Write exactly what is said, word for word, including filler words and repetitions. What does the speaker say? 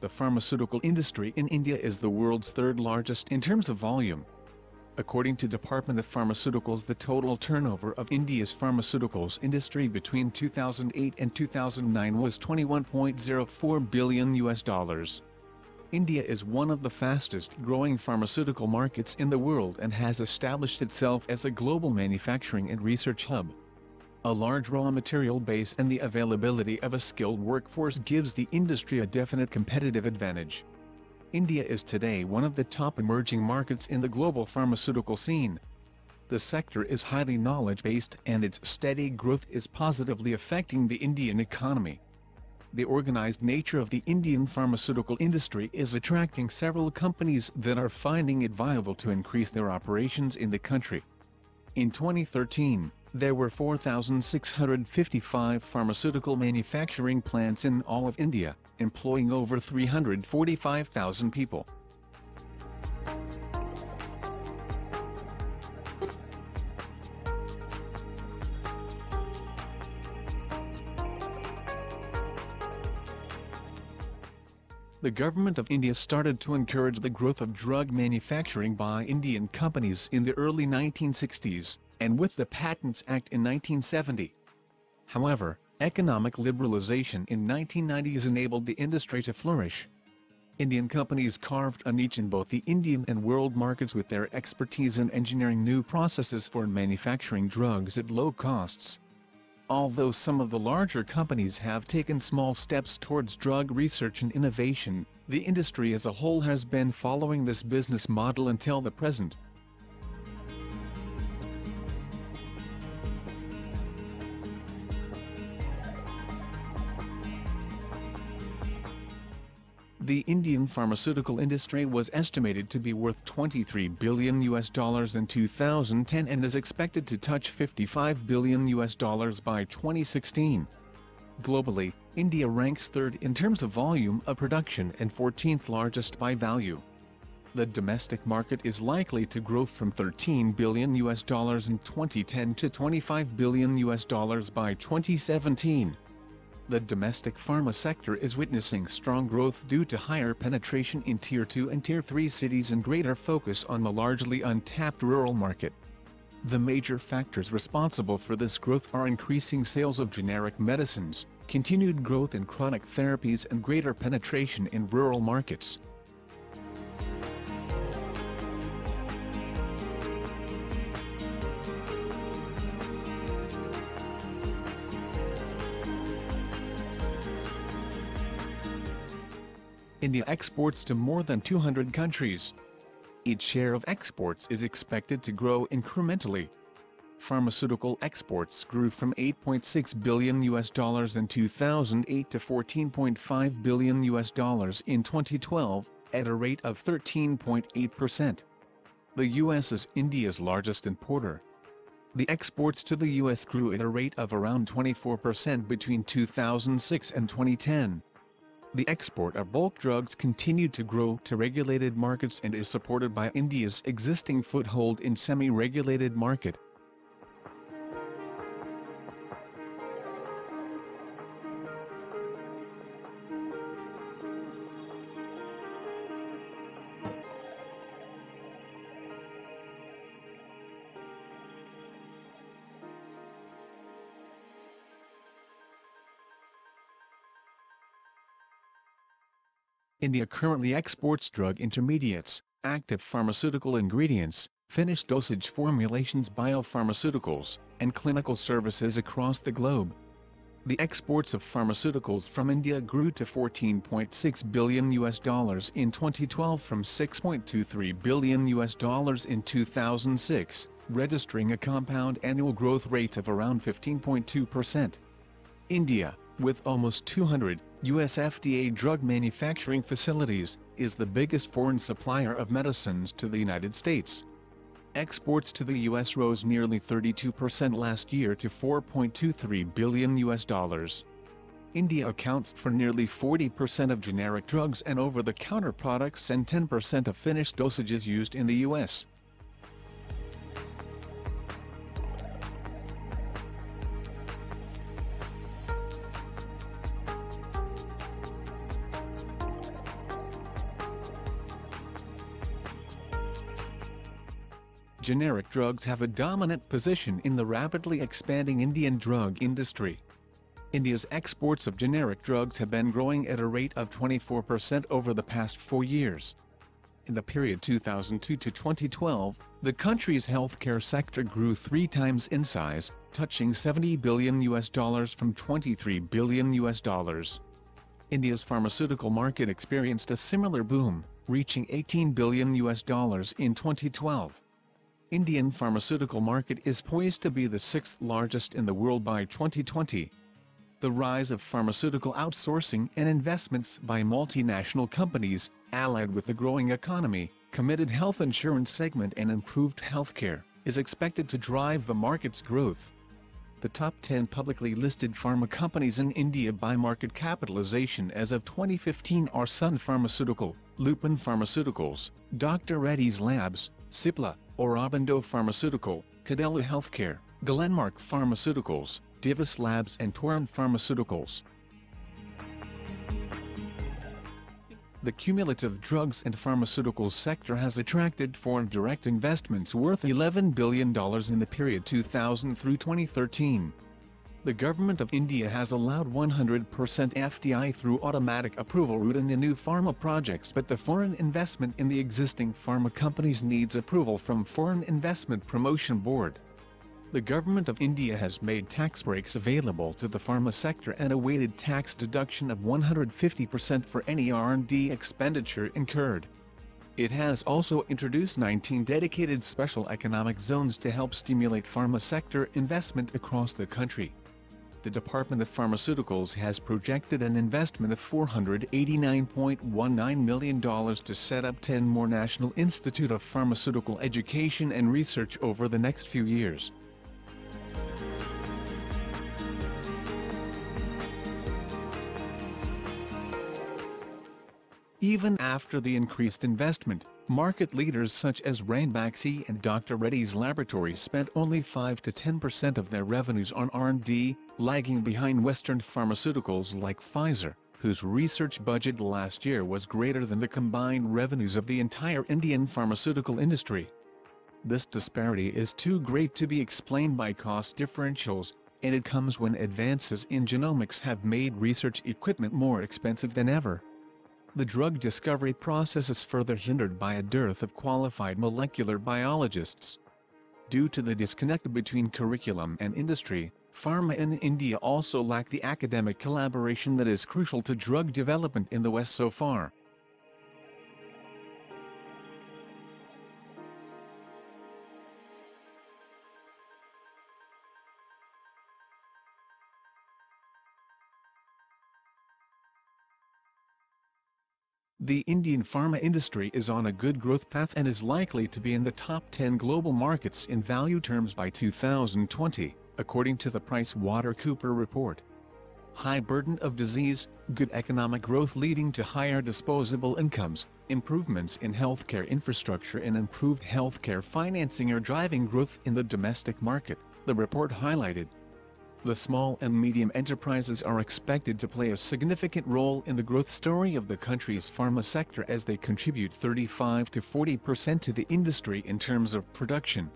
The pharmaceutical industry in India is the world's third largest in terms of volume. According to Department of Pharmaceuticals, the total turnover of India's pharmaceuticals industry between two thousand eight and two thousand nine was twenty-one point zero four billion U S dollars. India is one of the fastest-growing pharmaceutical markets in the world and has established itself as a global manufacturing and research hub. A large raw material base and the availability of a skilled workforce gives the industry a definite competitive advantage. India is today one of the top emerging markets in the global pharmaceutical scene. The sector is highly knowledge-based and its steady growth is positively affecting the Indian economy. The organized nature of the Indian pharmaceutical industry is attracting several companies that are finding it viable to increase their operations in the country. In twenty thirteen, there were four thousand six hundred fifty-five pharmaceutical manufacturing plants in all of India, employing over three hundred forty-five thousand people. The government of India started to encourage the growth of drug manufacturing by Indian companies in the early nineteen sixties, and with the Patents Act in nineteen seventy. However, economic liberalization in the nineteen nineties enabled the industry to flourish. Indian companies carved a niche in both the Indian and world markets with their expertise in engineering new processes for manufacturing drugs at low costs. Although some of the larger companies have taken small steps towards drug research and innovation, the industry as a whole has been following this business model until the present. The Indian pharmaceutical industry was estimated to be worth twenty-three billion U S dollars in two thousand ten and is expected to touch fifty-five billion U S dollars by twenty sixteen. Globally, India ranks third in terms of volume of production and fourteenth largest by value. The domestic market is likely to grow from thirteen billion U S dollars in twenty ten to twenty-five billion U S dollars by twenty seventeen. The domestic pharma sector is witnessing strong growth due to higher penetration in Tier two and Tier three cities and greater focus on the largely untapped rural market. The major factors responsible for this growth are increasing sales of generic medicines, continued growth in chronic therapies, and greater penetration in rural markets. India exports to more than two hundred countries. Its share of exports is expected to grow incrementally. Pharmaceutical exports grew from eight point six billion U S dollars in two thousand eight to fourteen point five billion U S dollars in twenty twelve, at a rate of thirteen point eight percent. The U S is India's largest importer. The exports to the U S grew at a rate of around twenty-four percent between two thousand six and twenty ten. The export of bulk drugs continued to grow to regulated markets and is supported by India's existing foothold in semi-regulated market. India currently exports drug intermediates, active pharmaceutical ingredients, finished dosage formulations, biopharmaceuticals, and clinical services across the globe. The exports of pharmaceuticals from India grew to fourteen point six billion U S dollars in twenty twelve from six point two three billion U S dollars in two thousand six, registering a compound annual growth rate of around fifteen point two percent. India, with almost two hundred U S F D A drug manufacturing facilities, is the biggest foreign supplier of medicines to the United States. Exports to the U S rose nearly thirty-two percent last year to four point two three billion U S dollars. India accounts for nearly forty percent of generic drugs and over-the-counter products and ten percent of finished dosages used in the U S. generic drugs have a dominant position in the rapidly expanding Indian drug industry. India's exports of generic drugs have been growing at a rate of twenty-four percent over the past four years. In the period two thousand two to twenty twelve, the country's healthcare sector grew three times in size, touching seventy billion U S dollars from twenty-three billion U S dollars. India's pharmaceutical market experienced a similar boom, reaching eighteen billion U S dollars in twenty twelve. Indian pharmaceutical market is poised to be the sixth largest in the world by twenty twenty. The rise of pharmaceutical outsourcing and investments by multinational companies, allied with the growing economy, committed health insurance segment and improved healthcare, is expected to drive the market's growth. The top ten publicly listed pharma companies in India by market capitalization as of twenty fifteen are Sun Pharmaceutical, Lupin Pharmaceuticals, Doctor Reddy's Labs, Cipla, Aurobindo Pharmaceutical, Cadila Healthcare, Glenmark Pharmaceuticals, Divis Labs and Torrent Pharmaceuticals. The cumulative drugs and pharmaceuticals sector has attracted foreign direct investments worth eleven billion dollars in the period two thousand through twenty thirteen. The Government of India has allowed one hundred percent F D I through automatic approval route in the new pharma projects, but the foreign investment in the existing pharma companies needs approval from Foreign Investment Promotion Board. The Government of India has made tax breaks available to the pharma sector and a weighted tax deduction of one hundred fifty percent for any R and D expenditure incurred. It has also introduced nineteen dedicated special economic zones to help stimulate pharma sector investment across the country. The Department of Pharmaceuticals has projected an investment of four hundred eighty-nine point one nine million dollars to set up ten more National Institute of Pharmaceutical Education and Research over the next few years. Even after the increased investment, market leaders such as Ranbaxy and Doctor Reddy's Laboratories spent only five to ten percent of their revenues on R and D, lagging behind Western pharmaceuticals like Pfizer, whose research budget last year was greater than the combined revenues of the entire Indian pharmaceutical industry. This disparity is too great to be explained by cost differentials, and it comes when advances in genomics have made research equipment more expensive than ever. The drug discovery process is further hindered by a dearth of qualified molecular biologists. Due to the disconnect between curriculum and industry, pharma in India also lack the academic collaboration that is crucial to drug development in the West so far. The Indian pharma industry is on a good growth path and is likely to be in the top ten global markets in value terms by two thousand twenty, according to the PricewaterhouseCoopers report. High burden of disease, good economic growth leading to higher disposable incomes, improvements in healthcare infrastructure and improved healthcare financing are driving growth in the domestic market, the report highlighted. The small and medium enterprises are expected to play a significant role in the growth story of the country's pharma sector as they contribute thirty-five to forty percent to the industry in terms of production,